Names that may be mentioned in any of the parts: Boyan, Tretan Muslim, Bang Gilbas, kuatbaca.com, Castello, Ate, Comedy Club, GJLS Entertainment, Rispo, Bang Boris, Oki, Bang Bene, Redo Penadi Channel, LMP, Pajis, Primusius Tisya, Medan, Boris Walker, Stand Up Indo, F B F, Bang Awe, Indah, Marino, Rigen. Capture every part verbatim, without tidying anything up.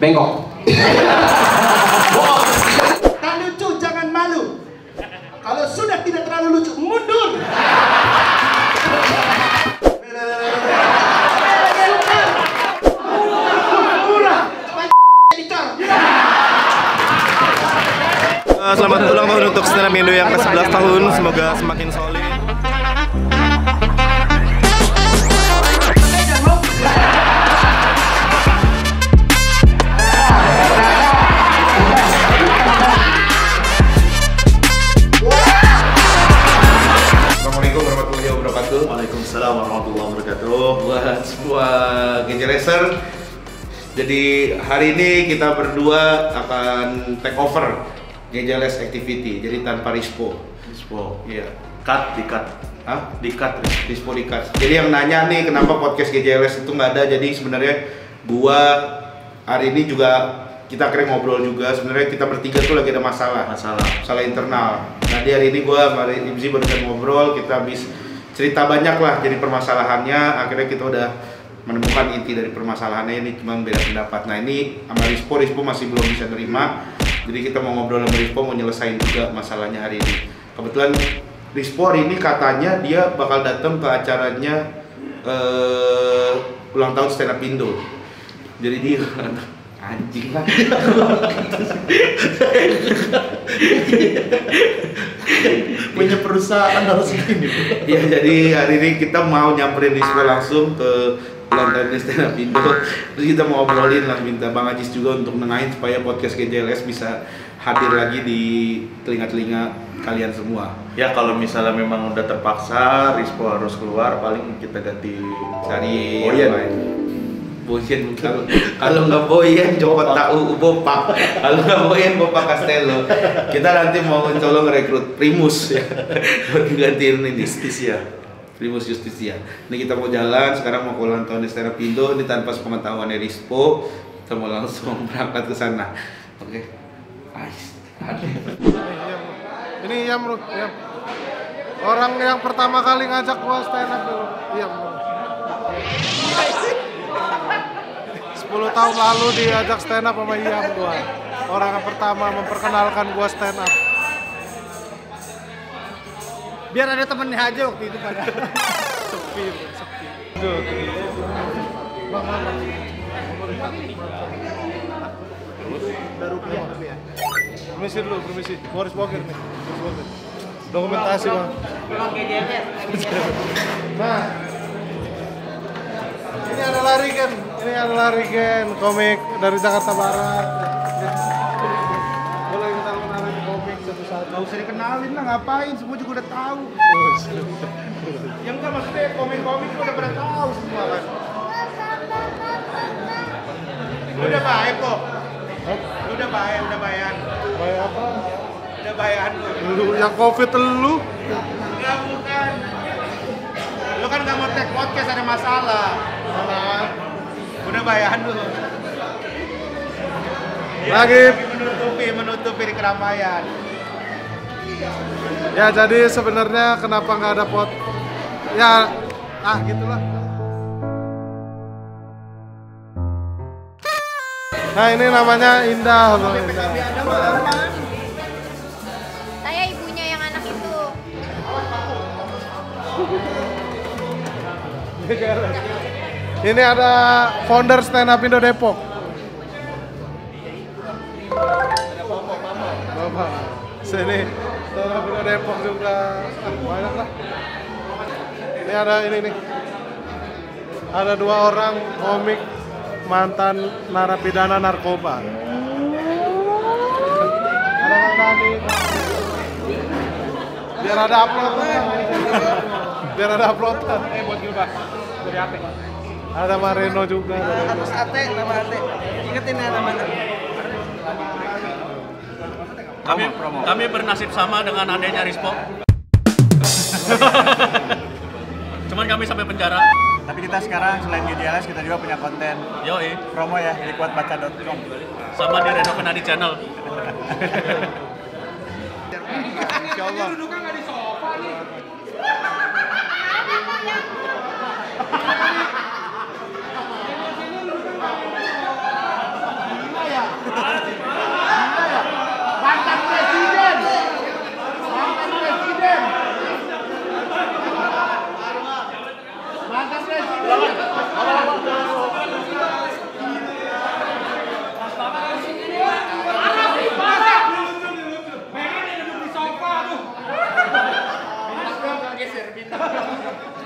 bengkok. Kalau lucu jangan malu. Kalau sudah tidak terlalu lucu, mundur. Selamat ulang tahun untuk Stand Up Indo yang ke sebelas tahun. Semoga semakin solid. Assalamualaikum warahmatullahi wabarakatuh. Waalaikumsalam warahmatullahi wabarakatuh. Buat semua GJLSer, jadi hari ini kita berdua akan take over G J L S activity, jadi tanpa Rispo. Rispo, iya. Yeah. Cut, di-cut. Hah? Di-cut, Rispo di-cut. Jadi yang nanya nih kenapa podcast G J L S itu nggak ada, jadi sebenarnya gua hari ini juga kita keren ngobrol juga. Sebenarnya kita bertiga tuh lagi ada masalah. Masalah. Masalah internal. Nah, di hari ini gua sama Ibzi baru saja ngobrol, kita habis cerita banyak lah jadi permasalahannya. Akhirnya kita udah menemukan inti dari permasalahannya, ini cuma beda pendapat. Nah, ini sama Rispo, Rispo masih belum bisa nerima. Jadi kita mau ngobrol sama Rispo, mau nyelesain juga masalahnya hari ini. Kebetulan Rispo hari ini katanya dia bakal datang ke acaranya uh, ulang tahun Stand Up Indo. Jadi dia anjing lah. Punya perusahaan harus begini. Ya, jadi hari ini kita mau nyamperin Rispo langsung ke ulang tahun Stand Up Indo. Terus kita mau obrolin lah, minta Bang Ajis juga untuk nengahin supaya podcast G J L S bisa hadir lagi di telinga-telinga kalian semua. Ya, kalau misalnya memang udah terpaksa Rispo harus keluar, paling kita ganti cari Boyan. Boyan mungkin. Kalau nggak Boyan, coba tahu Bopak. Kalau nggak Boyan, Bopak Castello. Kita nanti mau colong rekrut Primus ya, buat gantiin ini Tisya. Primusius Tisya. Ini kita mau jalan, sekarang mau ke ulang tahun di Stand Up Indo. Ini tanpa sepengetahuannya Rispo, kita mau langsung berangkat ke sana. Oke. Okay. Ini Yam, bro. Yam. Orang yang pertama kali ngajak gua stand up dulu. Yam. sepuluh tahun lalu diajak stand up sama Yam gua. Orang yang pertama memperkenalkan gua stand up. Biar ada temennya aja waktu itu pada sepi, sepi. Duh, Bang, baru punya tapi ya. Permisi dulu, permisi. Boris Walker nih. Dokumentasi, Bang. Nah, ini adalah Rigen. Ini adalah Rigen, komik dari Jakarta Barat. Gak usah dikenalin lah, ngapain, semua juga udah tahu. Oh, yang enggak maksudnya komik-komik lu udah pada tahu semua kan. Lu udah baik kok. Lu udah baik, udah bayan. Baik apa? Udah bayan lu. Yang Covid lu? Enggak, bukan. Lu kan gak mau take podcast, ada masalah. Masalah. Udah bayan lu. Lagi menutupi, menutupi di keramaian. Ya, jadi sebenarnya kenapa nggak ada pot? Ya, ah gitulah. Nah, ini namanya Indah. Saya ibunya yang anak itu. Ini ada founder Stand Up Indo Depok. Bapak, sini. Stand Up Indo Depok juga banyak lah. Ini ada ini nih. Ada dua orang komik mantan narapidana narkoba. Ada nggak nih? Biar ada uploadan. Biar ada uploadan. Eh buat Gilbas, dari Ate. Ada Marino juga. Atas Ate, nama Ate. Ingetin ya nama Ate. Kami, kami bernasib sama dengan adanya Rispo. Cuman kami sampai penjara. Tapi kita sekarang selain G J L S kita juga punya konten. Yoi. Promo ya di kuatbaca dot com. Sama di Redo Penadi Channel. Insyaallah. Ini duduknya nggak di sofa nih. Ini duduknya nggak di sofa.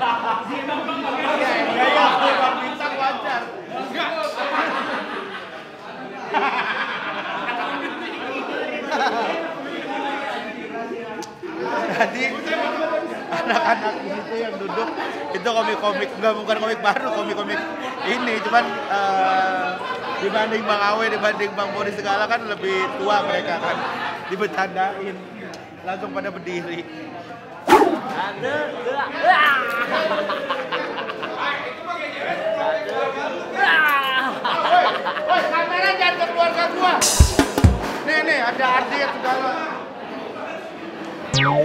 Bintang bang bang bintang wajar. Jadi anak-anak itu yang duduk itu komik-komik, nggak bukan komik baru, komik-komik ini cuman uh, dibanding Bang Awe, dibanding Bang Boris segala kan lebih tua mereka kan, dibecandain langsung pada berdiri. Ada, woi, kamera jangan ke keluarga gua. Nih nih ada Adi yang segala. Tuh.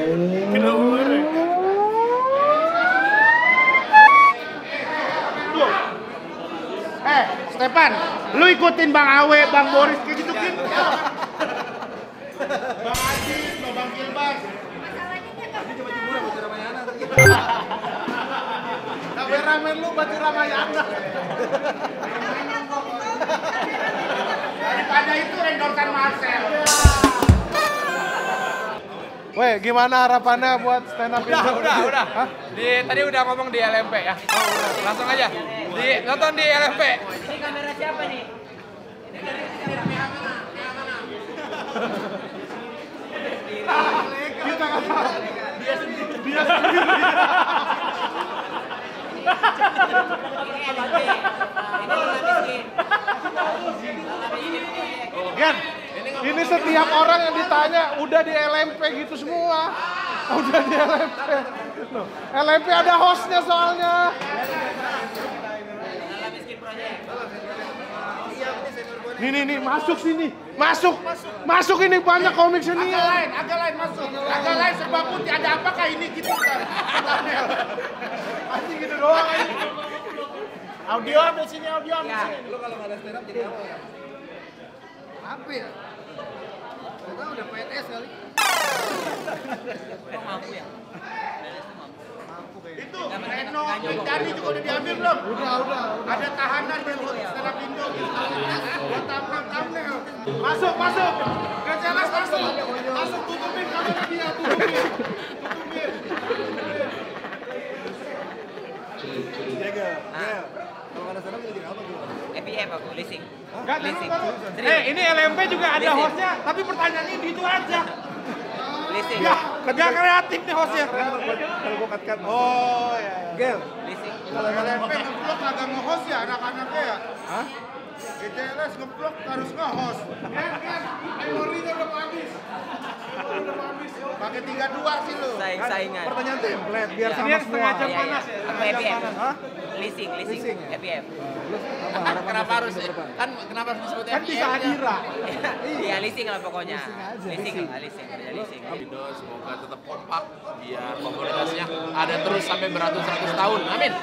Eh, Stepan, lu ikutin Bang Awe, Bang Boris kayak gitu gitu. Bang Adi, Bang Gilbas. Tadi coba cemburu sama Batu Ramayana. Kameramen lu Batu Ramayana. Daripada itu endorkan Marcel. Weh, gimana harapannya buat stand up Indo? Udah, udah, udah. Hah? Di, tadi udah ngomong di L M P ya. Langsung aja. Di, nonton di L M P. Ini kamera siapa nih? Ini dari kamera mana? Kita nggak tahu. Dia sendiri. Dia sendiri. Gan, ini setiap orang yang ditanya udah di L M P gitu semua. Udah di L M P. Loh, L M P ada hostnya soalnya. Nih nih nih masuk sini. Masuk. Masuk ini banyak komik senior. Agak lain, agak lain masuk. Agak lain serba putih. Ada apakah ini gitu kan? Panel. Anjing gitu doang ini. Audio ambil sini, audio ambil ya. Sini. Lu kalau enggak ada stand up jadi apa ya? Apa ya? Kita udah P N S kali. Kok mampu ya? Itu Reno, Dani juga udah diambil belum? Udah, udah, udah. Ada tahanan yang buat stand up Indo gitu. Buat thumbnail-thumbnail. Masuk, masuk. Gak jelas masuk. Masuk tutupin kamera dia, tutupin. Tutupin. Jaga. Ya. Kalau ada stand up jadi apa gua? F B F aku leasing. Enggak, leasing. Eh, ini L M P juga ada hostnya, tapi pertanyaannya gitu aja. Leasing. Ya, kerja kreatif nih hostnya. Kalau gua cut-cut. Oh, ya. Gel. Leasing. Kalau L M P ngeblok kagak nge-host ya anak-anaknya ya? Hah? G J L S ngeblok harus nge-host. Kan kan memorinya udah habis. Udah habis. Pakai tiga dua sih lu. Saing-saingan. Pertanyaan template biar sama setengah jam panas ya. F B F. Hah? Leasing, leasing. F B F. Kenapa harus kan kenapa harus disebutnya kan bisa Adira. Iya, leasing lah pokoknya. Leasing, leasing, kerja leasing. Indo semoga tetap kompak biar popularitasnya ada terus sampai beratus-ratus tahun. Amin.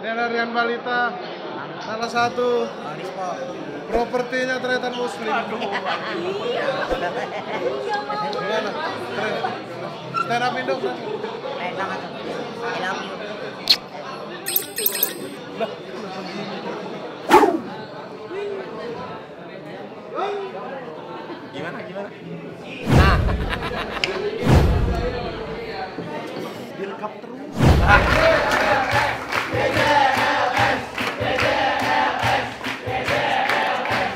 Denarian balita, salah satu propertinya Tretan Muslim. Aduh, gimana? Stand up Indo kan? Keren banget. Enak. Gimana? Gimana? Nah. Direkap terus. G J L S, G J L S, G J L S,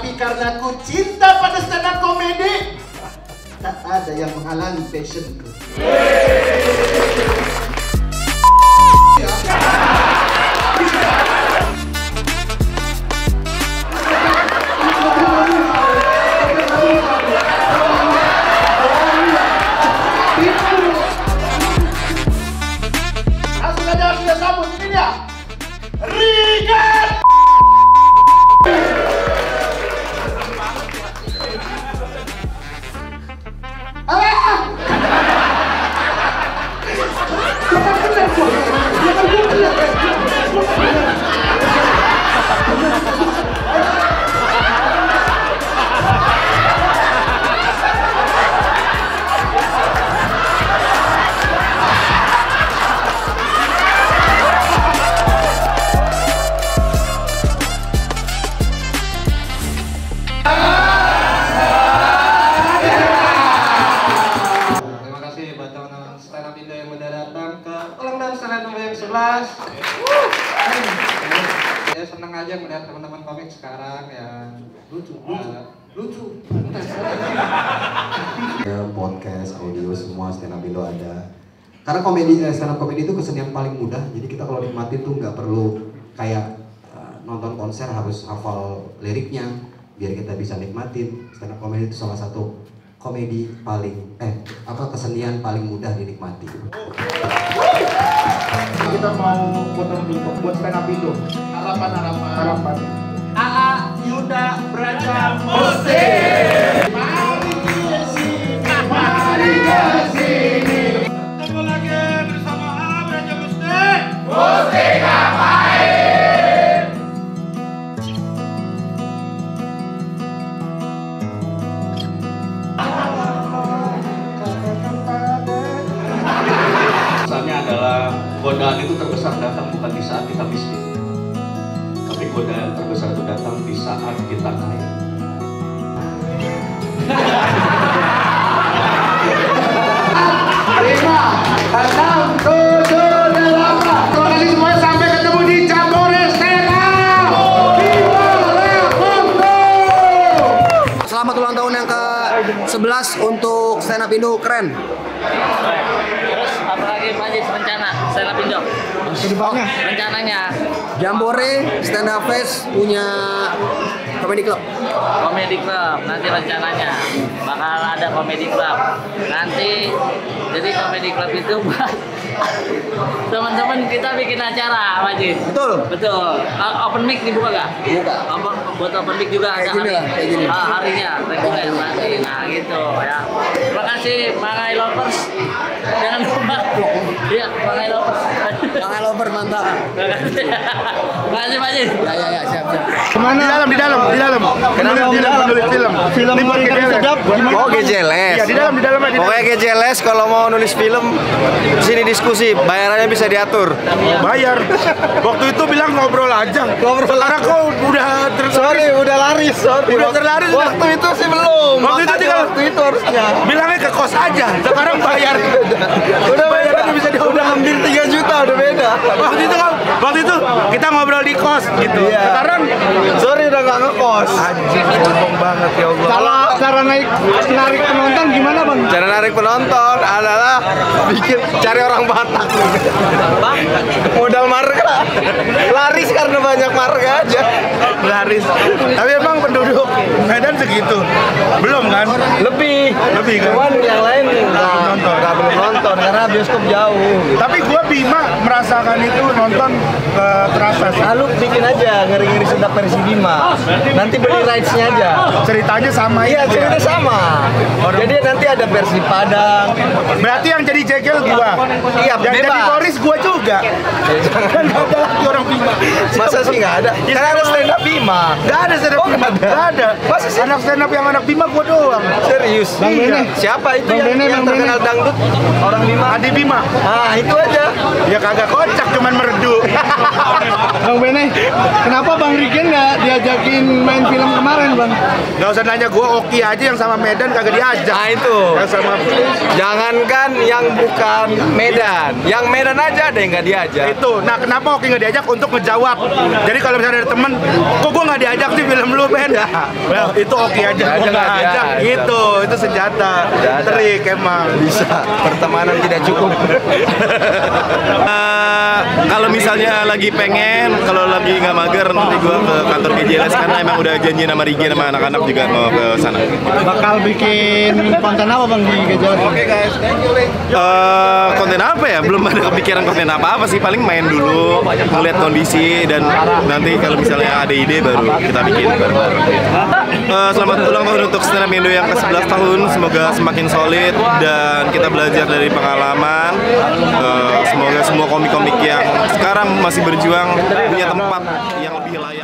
Tapi karena ku cinta pada stand up komedi, tak ada yang menghalangi passionku. Karena komedi, stand up komedi itu kesenian paling mudah. Jadi kita kalau nikmatin tuh nggak perlu kayak uh, nonton konser harus hafal liriknya biar kita bisa nikmatin. Stand up komedi itu salah satu komedi paling eh apa kesenian paling mudah dinikmati. Kita mau potong dulu buat stand up itu. Harapan harapan. Harapan. Aa Yuda Braja Musik. Mari kesini, mari kesini. Musik ngapain? Pesannya adalah godaan itu terbesar datang bukan di saat kita miskin, tapi godaan terbesar itu datang di saat kita kaya. Lima, enam, tujuh. sebelas untuk Stand Up Indo keren. Terus apa lagi Pajis rencana Stand Up Indo? Kedepannya? Oh, rencananya Jambore Stand Up Fest punya Comedy Club. Comedy Club nanti rencananya bakal ada Comedy Club. Nanti jadi Comedy Club itu buat teman-teman kita bikin acara Pajis. Betul. Betul. Uh, open mic dibuka nggak? Buka. Open, buat open mic juga kayak ada gini hari, lah, kayak gini. Uh, harinya reguler nanti. Nah gitu ya. Terima kasih Mangai Lovers. Jangan lupa. Iya Mangai Lovers. Mangai Lovers mantap. Terima kasih Pajis. Ya ya ya siap siap. Kemana? Di dalam di dalam di dalam. Kenapa di dalam? Nulis film. Film buat G J L S. Oh G J L S. Iya di dalam di dalam. Pokoknya G J L S kalau mau nulis film sini diskusi, bayarannya bisa diatur. Bayar. Waktu itu bilang ngobrol aja. Ngobrol aja. Kau udah sorry udah laris. Udah terlaris. Waktu itu sih belum. Waktu itu tinggal waktu itu harusnya. Bilangnya ke kos aja. Sekarang bayar. Udah bayar itu bisa diatur. Udah hampir tiga juta udah beda. Waktu itu kan waktu itu kita ngobrol di kos gitu. Sekarang sorry udah nggak ngekos. Anjir, bohong banget ya Allah. Kalau cara naik narik penonton gimana bang? Cara narik penonton adalah bikin cari orang Batak. Bang, modal marga. Laris karena banyak marga aja. Laris. Tapi emang penduduk Medan segitu. Belum kan? Lebih. Lebih kan? Cuman yang lain nggak nonton, nggak belum nonton karena bioskop jauh. Tapi gua Bima merasakan itu nonton ke terasa. Lalu bikin aja ngeri-ngeri sedap versi Bima. Nanti beli rights-nya aja. Ceritanya sama ya? Iya, ceritanya sama. Jadi nanti ada versi Padang. Berarti yang jadi jegel gua. Iya, yang beba. Jadi Boris gua juga. Kan ada lagi orang Bima. Masa sih nggak ada? Karena ada stand up Bima. Nggak ada stand up Bima. Nggak ada. Masa sih? Anak stand up yang anak Bima gua doang. Serius? Bang Bene. Siapa itu yang, yang terkenal dangdut? Orang Bima. Adi Bima. Ah, itu aja. Ya kagak kocak, cuman merdu. Bang Bene, kenapa Bang Rigen nggak diajakin main film kemarin bang? Nggak usah nanya, gua Oki aja yang sama Medan kagak diajak. Nah itu Betul. Yang sama. Jangankan yang bukan Medan, yang Medan aja ada yang nggak diajak. Itu. Nah, kenapa Oki nggak diajak untuk ngejawab? Jadi kalau misalnya ada temen, kok gue nggak diajak sih film lu beda? Well, itu Oki aja. Gue nggak diajak. Gitu. Itu senjata. Terik emang. Bisa. Pertemanan tidak cukup. uh, kalau misalnya lagi pengen, kalau lagi nggak mager, nanti gue ke kantor G J L S karena emang udah janji sama Rigen sama anak-anak juga mau ke sana. Bakal bikin konten apa bang di G J L S? Oke guys, thank you. Uh, konten apa ya? Belum ada kepikiran konten apa-apa sih. Paling main dulu, melihat kondisi, dan nanti kalau misalnya ada ide baru kita bikin. Uh, selamat ulang tahun untuk Stand Up Indo yang ke sebelas tahun. Semoga semakin solid dan kita belajar dari pengalaman. Uh, semoga semua komik-komik yang sekarang masih berjuang punya tempat yang lebih layak.